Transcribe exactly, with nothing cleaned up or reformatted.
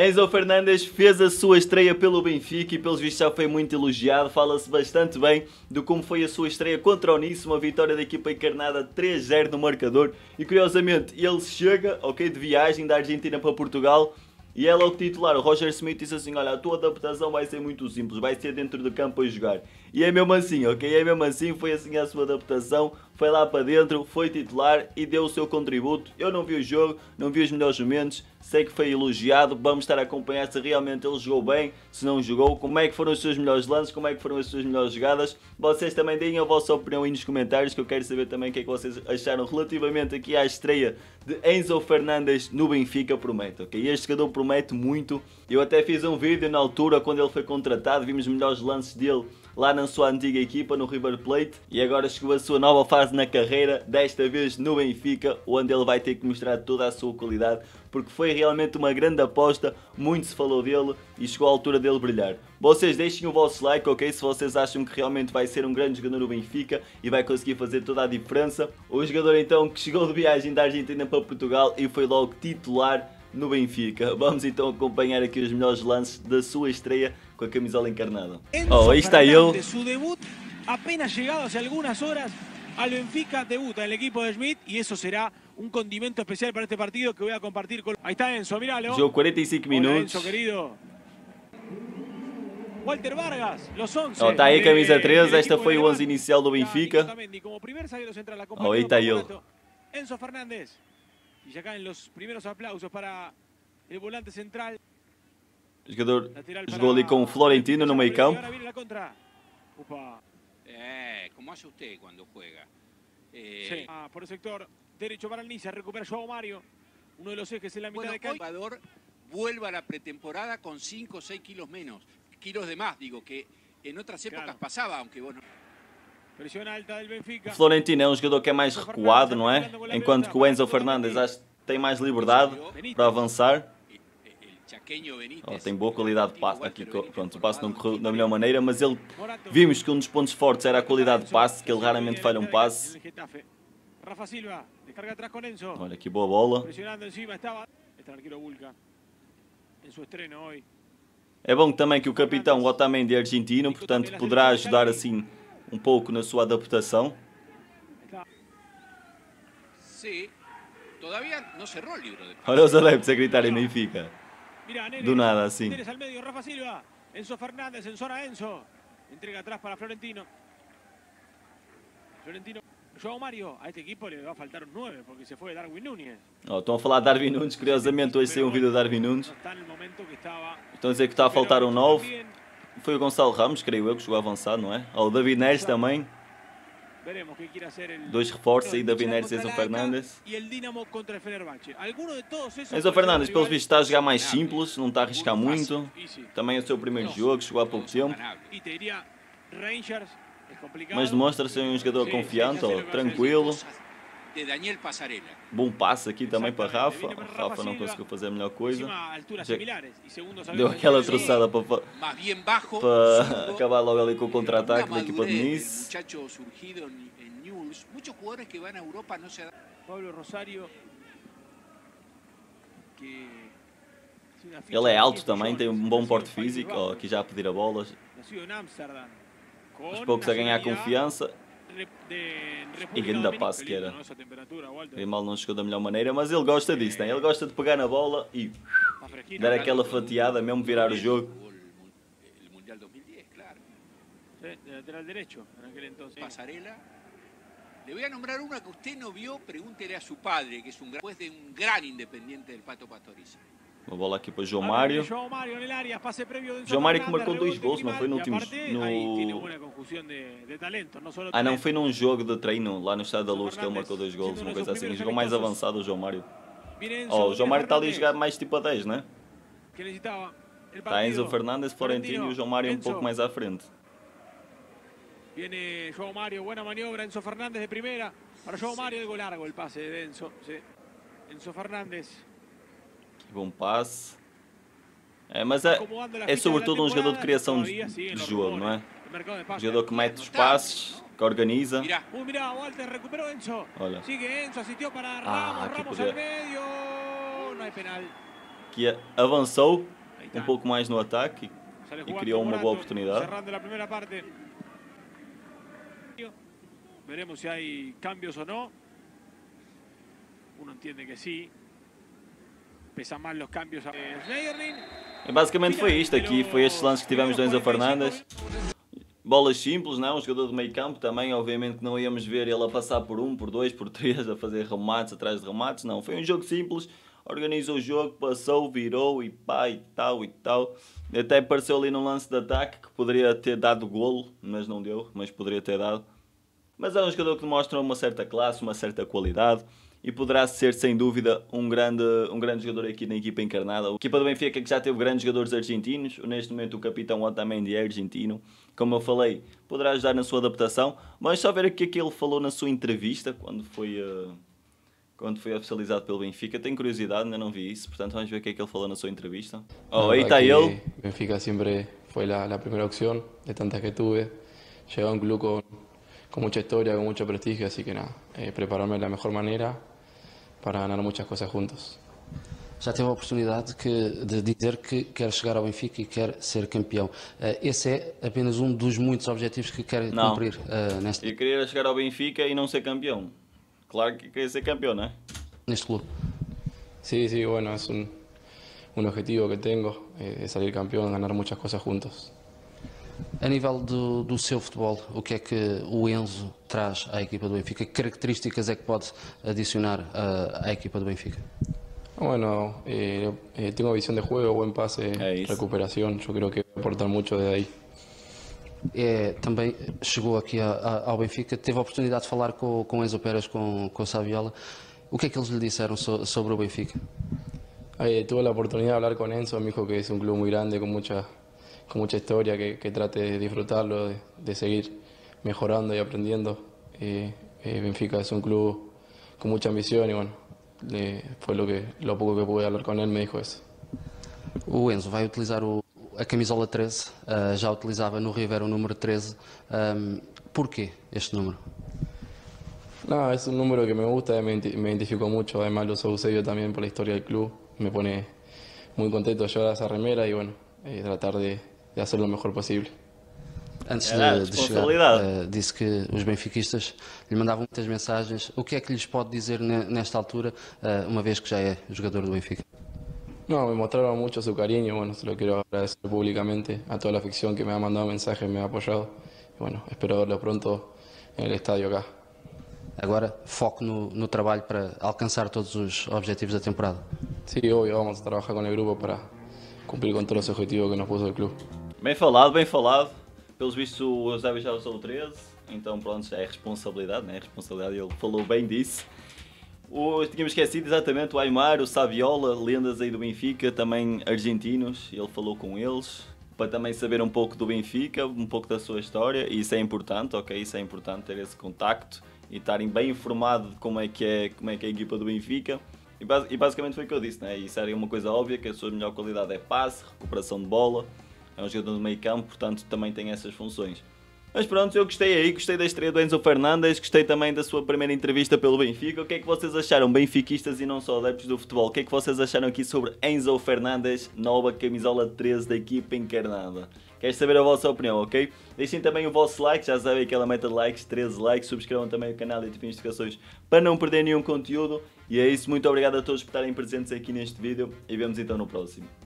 Enzo Fernández fez a sua estreia pelo Benfica e pelos vistos já foi muito elogiado. Fala-se bastante bem de como foi a sua estreia contra o Nice, uma vitória da equipa encarnada três a zero no marcador. E curiosamente ele chega, ok, de viagem da Argentina para Portugal e é logo titular. O Roger Smith disse assim, olha, a tua adaptação vai ser muito simples, vai ser dentro do campo a jogar. E é mesmo assim, ok, é mesmo assim, foi assim a sua adaptação. Foi lá para dentro, foi titular e deu o seu contributo. Eu não vi o jogo, não vi os melhores momentos, sei que foi elogiado. Vamos estar a acompanhar se realmente ele jogou bem, se não jogou, como é que foram os seus melhores lances, como é que foram as suas melhores jogadas. Vocês também deem a vossa opinião aí nos comentários, que eu quero saber também o que é que vocês acharam relativamente aqui à estreia de Enzo Fernández no Benfica. Promete, ok? Este jogador promete muito. Eu até fiz um vídeo na altura quando ele foi contratado, vimos os melhores lances dele lá na sua antiga equipa, no River Plate, e agora chegou a sua nova fase na carreira, desta vez no Benfica, onde ele vai ter que mostrar toda a sua qualidade, porque foi realmente uma grande aposta, muito se falou dele e chegou a altura dele brilhar. Vocês deixem o vosso like, ok? Se vocês acham que realmente vai ser um grande jogador no Benfica e vai conseguir fazer toda a diferença. O jogador então que chegou de viagem da Argentina para Portugal e foi logo titular no Benfica. Vamos então acompanhar aqui os melhores lances da sua estreia com a camisola encarnada. Oh, aí está ele. Seu debut, apenas chegados há algumas horas al Benfica, debuta en el equipo de Schmidt y eso será un condimento especial para este partido que voy a compartir con... Ahí está Enzo, míralo. Yo cuarenta y cinco minutos. Enzo, querido. Walter Vargas, los once. Oh, está aí a camisa treze, esta foi o onze inicial do Benfica. Como primer zaguero central, la compañía. Oh, ahí está ele. Enzo Fernández. Y ya caen los primeros aplausos para el volante central. O jogador jogou ali com o Florentino no meio campo. Opa. Eh, como hace usted cuando juega. Eh... Sí. Ah, por el sector derecho para el Nice, recupera João Mário, uno de los ejes en la mitad bueno, de campo. El Salvador vuelve a la pretemporada con cinco o seis kilos menos, kilos de más, digo, que en otras épocas claro. Pasaba, aunque bueno. Presión alta del Benfica. O Florentino é um jogador que é mais recuado, não é? Enquanto que o Enzo Fernández acho que tem mais liberdade para avançar. Oh, tem boa qualidade de passe, aqui, pronto, o passe não correu da melhor maneira, mas ele, vimos que um dos pontos fortes era a qualidade de passe, que ele raramente falha um passe. Olha que boa bola. É bom também que o capitão, o Otamendi, é argentino, portanto poderá ajudar assim um pouco na sua adaptação. Olha os adeptos a gritarem no Benfica. Do nada, assim. Rafa Silva, Enzo Fernández, en zona Enzo. Entrega atrás para Florentino. Florentino, João Mário. A este equipo le va a faltar un nove porque se fue Darwin Núñez. Oh, estão a falar de Darwin Núñez, curiosamente hoje saiu um vídeo de Darwin Núñez. Estão a dizer que está a faltar um nove. Foi o Gonçalo Ramos, creio eu, que chegou avançado, não é? Oh, o David Neres também. Dois reforços aí, David Neres e Enzo Fernández. Enzo Fernández, pelos vistos, está a jogar mais simples, não está a arriscar muito. Também é o seu primeiro jogo, chegou há pouco tempo. Mas demonstra ser um jogador confiante, ó, tranquilo. Bom passe aqui também para Rafa. O Rafa não conseguiu fazer a melhor coisa. Deu aquela troçada para, para acabar logo ali com o contra-ataque da equipa de Nice. Ele é alto também, tem um bom porte físico. Oh, aqui já a pedir a bola. Aos poucos a ganhar confiança. E grande passe que era. O mal não chegou da melhor maneira, mas ele gosta disso, né? Ele gosta de pegar na bola e dar aquela fatiada, mesmo virar o jogo. Passarela. Le voy a nombrar uma que usted não viu, pregúntele a seu padre, que é um juez de um grande independiente do Pato Pastoriza. Uma bola aqui para o João Mário. João Mário que marcou dois gols, não foi no último... No... Ah, não, foi num jogo de treino lá no Estádio da Luz que ele marcou dois gols, uma coisa assim. Jogou mais avançado o João Mário. Oh, o João Mário está ali a jogar mais tipo a dez, né? Está Enzo Fernández, Florentino e o João Mário um pouco mais à frente. Viene João Mário, boa maniobra, Enzo Fernández de primeira. Para João Mário, algo largo o passe de Enzo. Enzo Fernández. Bom passe. É, mas é, é sobretudo um jogador de criação de, de jogo, não é? Um jogador que mete os passes, que organiza. Olha. Ah, aqui podia... que avançou um pouco mais no ataque e criou uma boa oportunidade. Veremos se há cambios ou não. Um entende que sim. Pesam mais os cambios. E basicamente foi isto aqui, foi estes lances que tivemos do Enzo Fernández. Bolas simples, não? Um jogador de meio campo também, obviamente que não íamos ver ele a passar por um, por dois, por três, a fazer remates atrás de remates, não. Foi um jogo simples, organizou o jogo, passou, virou e pá e tal e tal. Até apareceu ali num lance de ataque que poderia ter dado golo, mas não deu, mas poderia ter dado. Mas é um jogador que demonstra uma certa classe, uma certa qualidade e poderá ser, sem dúvida, um grande, um grande jogador aqui na equipa encarnada. A equipa do Benfica que já teve grandes jogadores argentinos, neste momento o capitão Otamendi é argentino, como eu falei, poderá ajudar na sua adaptação, mas só ver o que ele falou na sua entrevista, quando foi, uh, quando foi oficializado pelo Benfica, tenho curiosidade, ainda não vi isso, portanto vamos ver o que ele falou na sua entrevista. Oh, aí está ele. Benfica sempre foi a, a primeira opção, de tantas que tive, cheguei a um clube com... con mucha historia, con mucho prestigio, así que nada, eh, prepararme de la mejor manera para ganar muchas cosas juntos. Já teve a oportunidade que, de dizer que quer chegar ao Benfica e quer ser campeão. Uh, esse é apenas um dos muitos objetivos que quer não. cumprir uh, nesta... Eu queria chegar ao Benfica e não ser campeão. Claro que queria ser campeão, não é? Neste clube. Sim, sim, bueno, é um, um objetivo que tenho, é sair campeão e ganhar muitas coisas juntos. A nível do, do seu futebol, o que é que o Enzo traz à equipa do Benfica? Que características é que pode adicionar à, à equipa do Benfica? Bueno, eh, eh, tengo visión de juego, buen pase, recuperación, yo creo que va a aportar mucho desde ahí. É, também chegou aqui a, a, ao Benfica, teve a oportunidade de falar com, com Enzo Pérez, com, com Saviola. O que é que eles lhe disseram so, sobre o Benfica? Eh, tuve a oportunidade de falar com Enzo, me dijo que é um clube muito grande, com muita... con mucha historia, que, que trate de disfrutarlo, de, de seguir mejorando y aprendiendo. Eh, eh, Benfica es un club con mucha ambición y bueno, eh, fue lo, que, lo poco que pude hablar con él, me dijo eso. O Enzo vai utilizar o, a camisola treze, uh, já utilizava no River o número treze. Um, porquê este número? No, es un número que me gusta, me, me identifico mucho, además lo uso yo también por la historia del club, me pone muy contento llevar esa remera y bueno, eh, tratar de de fazer o melhor possível. Antes de, de chegar, uh, disse que os benfiquistas lhe mandavam muitas mensagens. O que é que lhes pode dizer nesta altura, uh, uma vez que já é jogador do Benfica? Não, me mostraram muito o seu carinho. Bueno, se lo quero agradecer publicamente a toda a afición que me ha mandado mensagens, me ha apoiado. E, bueno, espero verlo pronto no estádio cá. Agora, foco no, no trabalho para alcançar todos os objetivos da temporada. Sim, sí, óbvio, vamos a trabalhar com o grupo para cumprir com todos os objetivos que nos pôs o clube. Bem falado, bem falado. Pelos vistos o Eusébio já usou o treze, então pronto, já é responsabilidade, né? Responsabilidade, ele falou bem disso. O, tínhamos esquecido exatamente o Aimar, o Saviola, lendas aí do Benfica, também argentinos, ele falou com eles, para também saber um pouco do Benfica, um pouco da sua história, e isso é importante, ok? Isso é importante, ter esse contacto e estarem bem informados de como é que é, como é, que é a equipa do Benfica. E, bas e basicamente foi o que eu disse, né? Isso era uma coisa óbvia, que a sua melhor qualidade é passe, recuperação de bola, é um jogador de meio campo, portanto também tem essas funções. Mas pronto, eu gostei aí, gostei da estreia do Enzo Fernández, gostei também da sua primeira entrevista pelo Benfica. O que é que vocês acharam, benfiquistas e não só adeptos do futebol? O que é que vocês acharam aqui sobre Enzo Fernández, nova camisola treze da equipa encarnada? Quero saber a vossa opinião, ok? Deixem também o vosso like, já sabem aquela meta de likes, treze likes. Subscrevam também o canal e ativem as notificações para não perder nenhum conteúdo. E é isso, muito obrigado a todos por estarem presentes aqui neste vídeo e vemos então no próximo.